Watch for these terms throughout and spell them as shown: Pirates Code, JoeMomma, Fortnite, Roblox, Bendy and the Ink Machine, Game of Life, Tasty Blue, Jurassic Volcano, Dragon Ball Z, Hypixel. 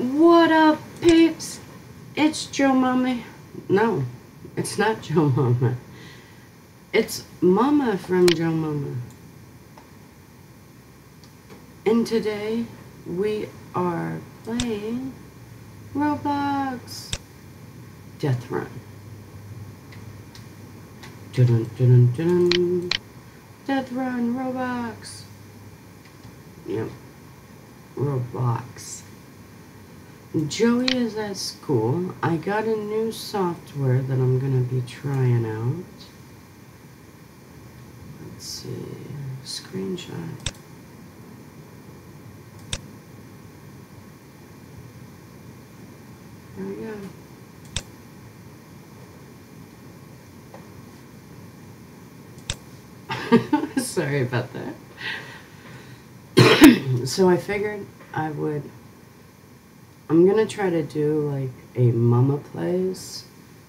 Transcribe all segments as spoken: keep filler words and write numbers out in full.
What up, peeps? It's Joe Mommy. No, it's not Joe Mama. It's Mama from Joe Mama. And today we are playing Roblox Death Run. Dun dun dun dun. Death Run Roblox. Yep. Roblox. Joey is at school. I got a new software that I'm gonna be trying out. Let's see. Screenshot. There we go. Sorry about that. So I figured I would... I'm going to try to do like a Mama Plays,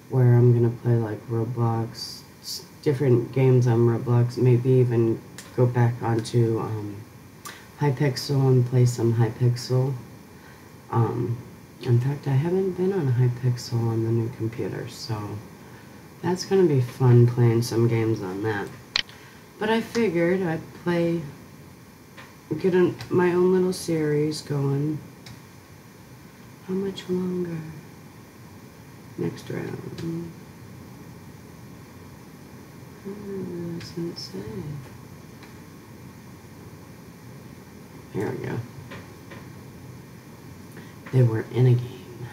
where I'm going to play like Roblox, different games on Roblox, maybe even go back onto um, Hypixel and play some Hypixel. Um, in fact, I haven't been on Hypixel on the new computer, so that's going to be fun playing some games on that. But I figured I'd play, get an, my own little series going. How much longer? Next round. Hmm, doesn't say. Here we go. They were in a game.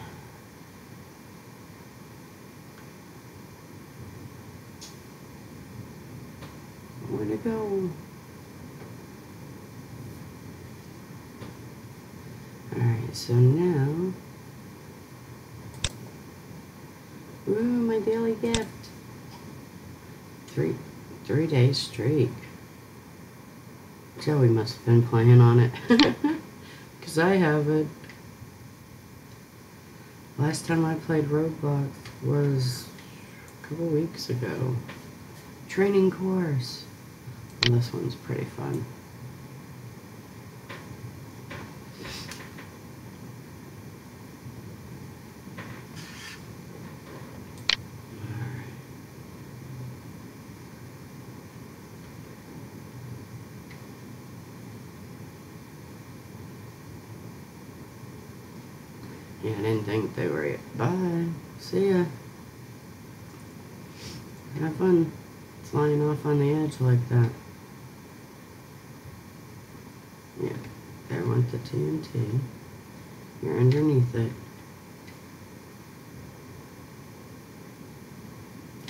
Where'd it go? Alright, so now... Ooh, my daily gift. Three, three day streak. Joey must have been playing on it. Because I haven't. Last time I played Roblox was a couple weeks ago. Training course. And this one's pretty fun. Yeah, I didn't think they were yet. Bye. See ya. Have fun flying off on the edge like that. Yeah, there went the T N T. You're underneath it.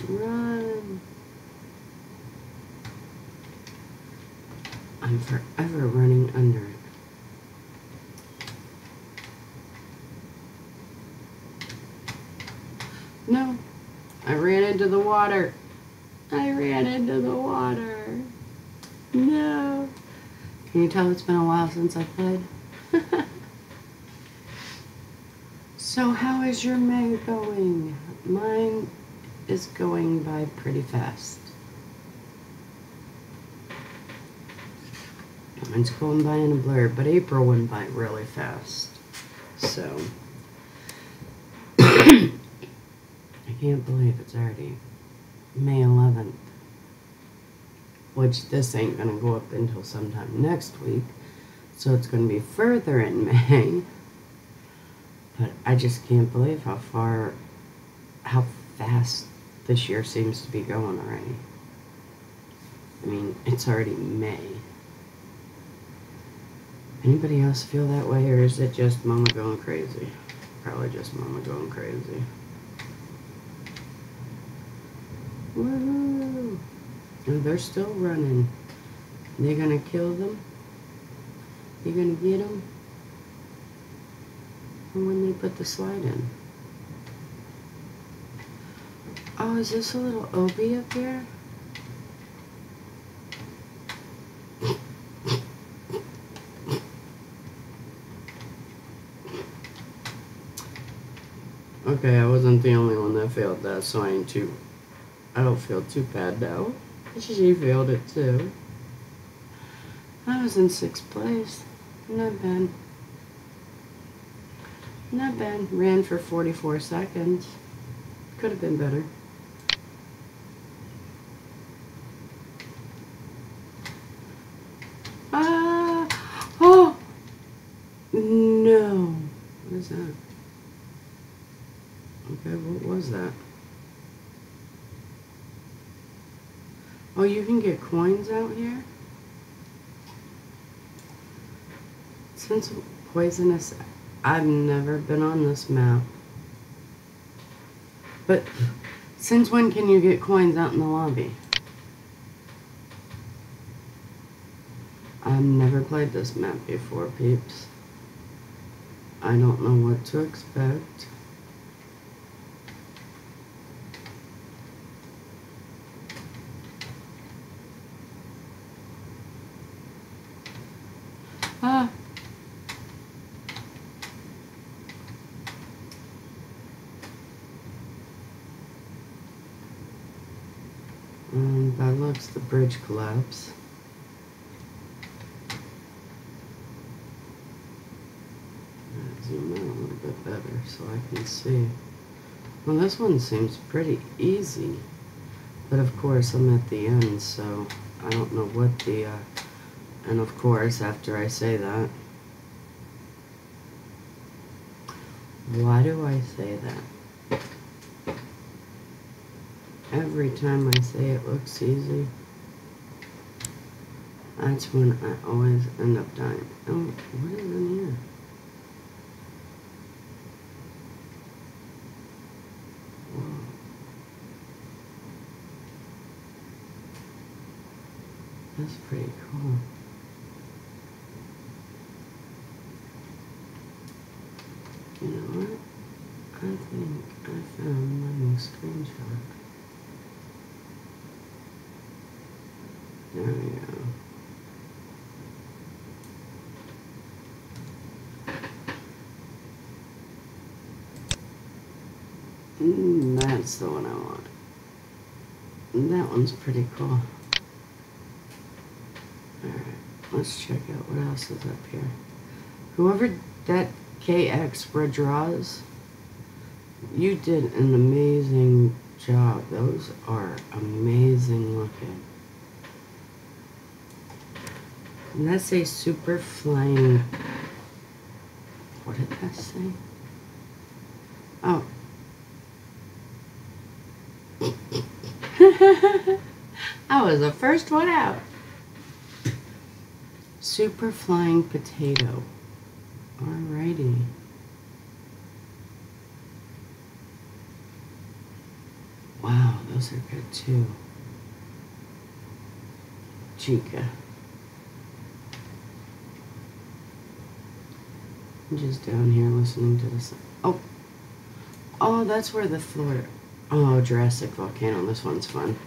Run! I'm forever running under it. No, I ran into the water. I ran into the water. No. Can you tell it's been a while since I played? So how is your May going? Mine is going by pretty fast. Mine's going by in a blur, but April went by really fast. So... I can't believe it's already May eleventh, which this ain't going to go up until sometime next week, so it's going to be further in May, but I just can't believe how far, how fast this year seems to be going already. I mean, it's already May. Anybody else feel that way, or is it just Mama going crazy? Probably just Mama going crazy. Woohoo! Oh, they're still running. They're gonna kill them. You're gonna get them. And when they put the slide in. Oh, is this a little Obi up here? Okay, I wasn't the only one that failed that, so I ain't too... I don't feel too bad now. She failed it too. I was in sixth place. Not bad. Not bad. Ran for forty-four seconds. Could have been better. Ah! Uh, oh! No! What is that? Okay, what was that? Oh, you can get coins out here? Since poisonous... I've never been on this map. But since when can you get coins out in the lobby? I've never played this map before, peeps. I don't know what to expect. Ah! Um, that looks the bridge collapse. Zoom out a little bit better so I can see. Well, this one seems pretty easy, but of course I'm at the end, so I don't know what the uh, and of course after I say that, why do I say that? Every time I say it looks easy, that's when I always end up dying. Oh, what is in here? Whoa. That's pretty cool. You know what? I think I found my new screenshot. There we go. Mm, that's the one I want. That one's pretty cool. Alright, let's check out what else is up here. Whoever that K X draws, you did an amazing job. Those are amazing looking. And that's a super flying. What did that say? Oh. I was the first one out. Super flying potato. Alrighty. Wow, those are good too. Chica. Just down here listening to this. Oh, oh, that's where the floor. Oh, Jurassic Volcano. This one's fun.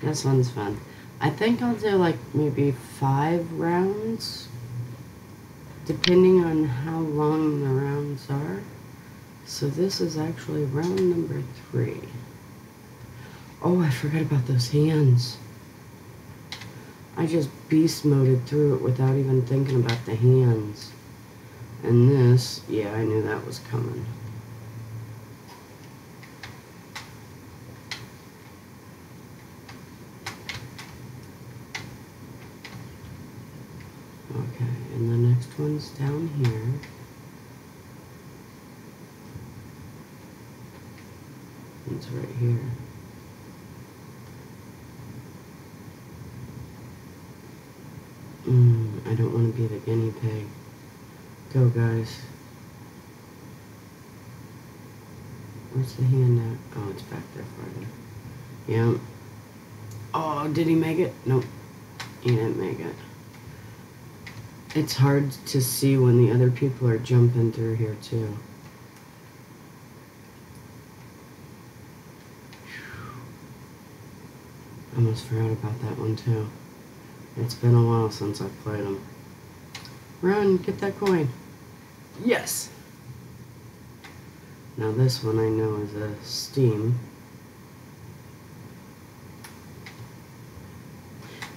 This one's fun. I think I'll do like maybe five rounds, depending on how long the rounds are. So this is actually round number three. Oh, I forgot about those hands. I just beast moded through it without even thinking about the hands. And this, yeah, I knew that was coming. Okay, and the next one's down here. It's right here. Mm, I don't want to be the guinea pig. Go, guys. Where's the hand at? Oh, it's back there farther. Yeah. Oh, did he make it? Nope. He didn't make it. It's hard to see when the other people are jumping through here, too. I almost forgot about that one, too. It's been a while since I've played them. Run, get that coin. Yes! Now this one I know is a steam.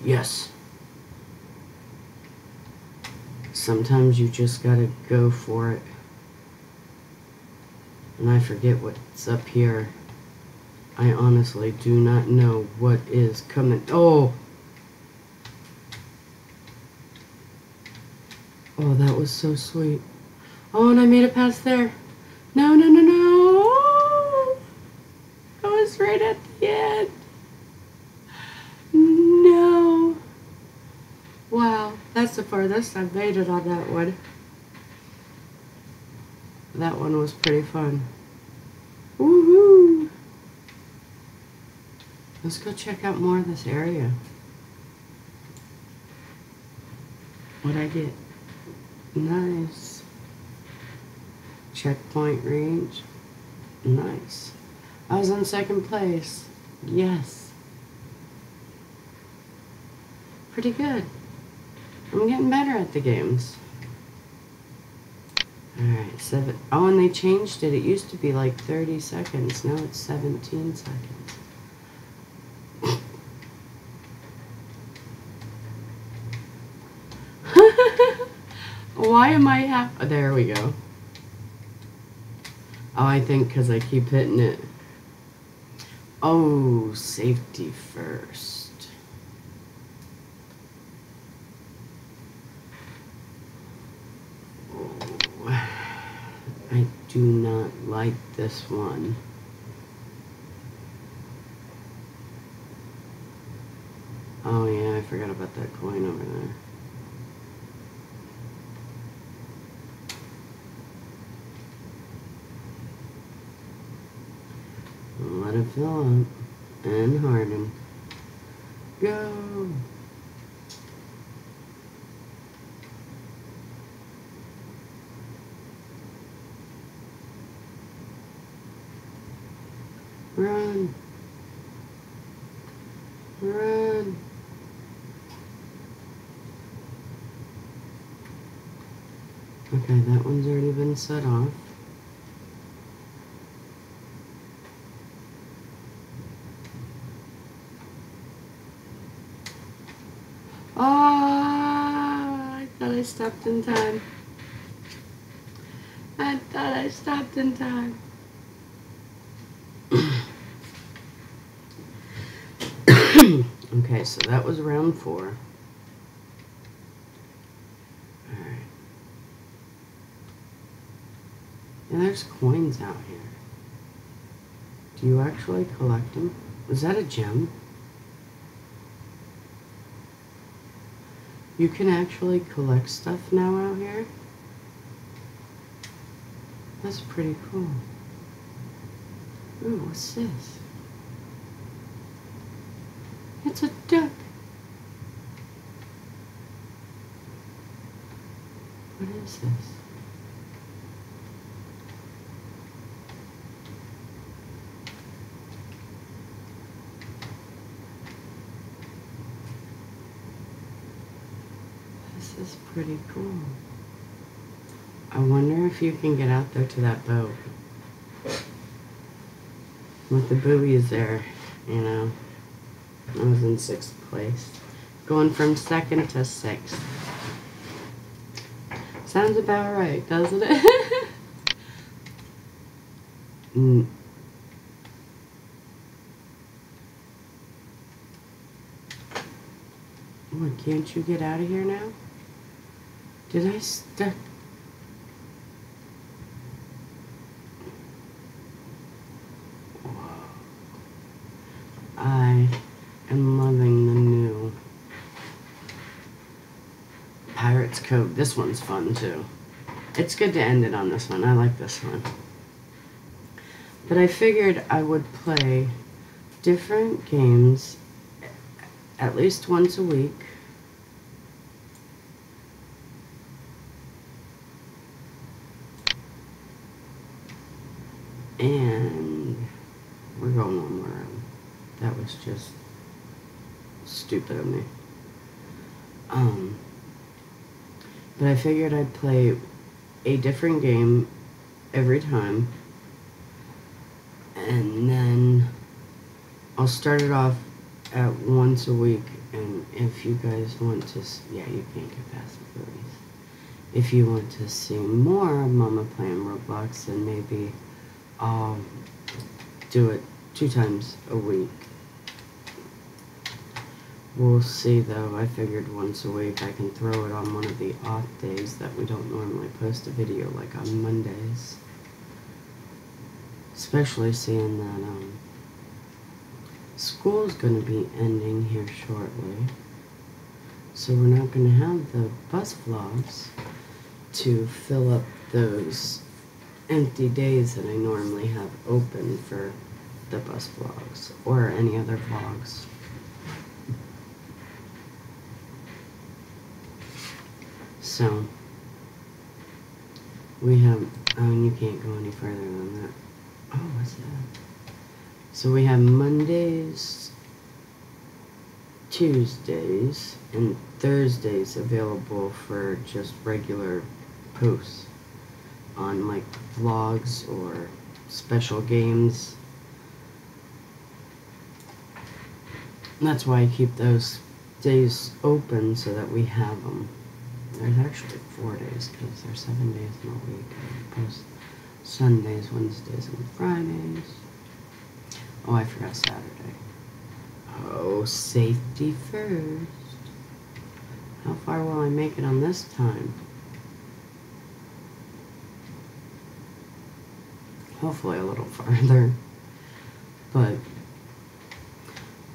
Yes! Sometimes you just gotta go for it. and I forget what's up here. I honestly do not know what is coming. Oh! Oh, that was so sweet. Oh, and I made it past there. No, no, no, no! I was right at the end. No. Wow, that's the farthest I've made it on that one. That one was pretty fun. Woohoo! Let's go check out more of this area. What'd I get? Nice. Checkpoint range. Nice. I was in second place. Yes. Pretty good. I'm getting better at the games. Alright, seven. Oh, and they changed it. It used to be like thirty seconds. Now it's seventeen seconds. Why am I half? Oh, there we go. Oh, I think because I keep hitting it. Oh, safety first. Oh, I do not like this one. Oh yeah, I forgot about that coin over there. Let it fill up and harden. Go! Run! Run! Okay, that one's already been set off. I stopped in time. I thought I stopped in time. Okay, so that was round four. Alright. And there's coins out here. Do you actually collect them? Was that a gem? You can actually collect stuff now out here. That's pretty cool. Ooh, what's this? It's a duck. What is this? This is pretty cool. I wonder if you can get out there to that boat. With the boobies there, you know. I was in sixth place. Going from second to sixth. Sounds about right, doesn't it? mm. What, can't you get out of here now? Did I stuck? I am loving the new Pirates Code. This one's fun too. It's good to end it on this one. I like this one. But I figured I would play different games at least once a week. And we're going one more round. That was just stupid of me. Um, but I figured I'd play a different game every time. And then I'll start it off at once a week. And if you guys want to... Yeah, you can't get past the movies. If you want to see more of Mama playing Roblox, then maybe um, do it two times a week. We'll see though. I figured once a week I can throw it on one of the off days that we don't normally post a video, like on Mondays. Especially seeing that um, school's going to be ending here shortly. So we're not going to have the bus vlogs to fill up those empty days that I normally have open for the bus vlogs or any other vlogs. So, we have, oh, and you can't go any further than that. Oh, what's that? So we have Mondays, Tuesdays, and Thursdays available for just regular posts on like vlogs or special games. And that's why I keep those days open so that we have them. There's actually four days, because there's seven days in a week. I post Sundays, Wednesdays, and Fridays. Oh, I forgot Saturday. Oh, safety first. How far will I make it on this time? Hopefully a little farther. But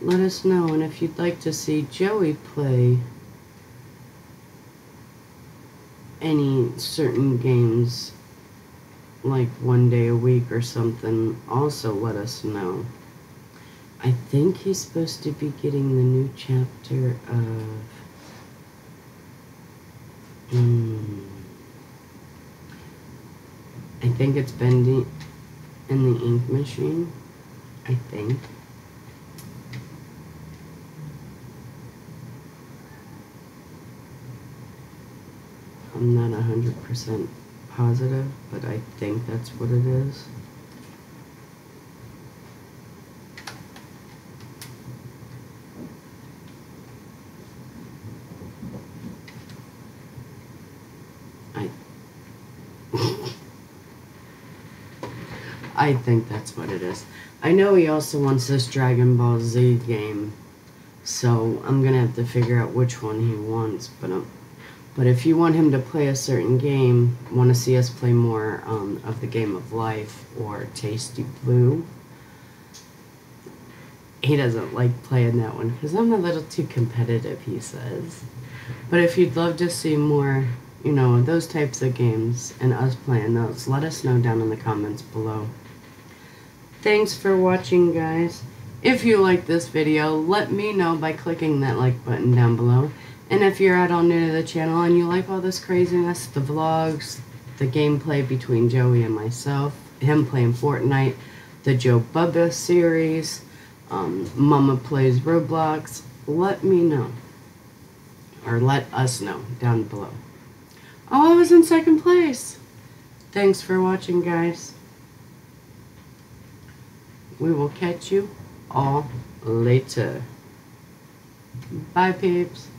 let us know, and if you'd like to see Joey play any certain games like one day a week or something, also let us know. I think he's supposed to be getting the new chapter of um, I think it's Bendy and the Ink Machine, I think. I'm not a hundred percent positive, but I think that's what it is. I I think that's what it is. I know he also wants this Dragon Ball Z game, so I'm gonna have to figure out which one he wants, but I'm But if you want him to play a certain game, want to see us play more um, of the Game of Life or Tasty Blue, he doesn't like playing that one because I'm a little too competitive, he says. But if you'd love to see more, you know, those types of games and us playing those, let us know down in the comments below. Thanks for watching, guys. If you like this video, let me know by clicking that like button down below. And if you're at all new to the channel and you like all this craziness, the vlogs, the gameplay between Joey and myself, him playing Fortnite, the Joe Bubba series, um, Mama Plays Roblox, let me know. Or let us know down below. Oh, I was in second place. Thanks for watching, guys. We will catch you all later. Bye, peeps.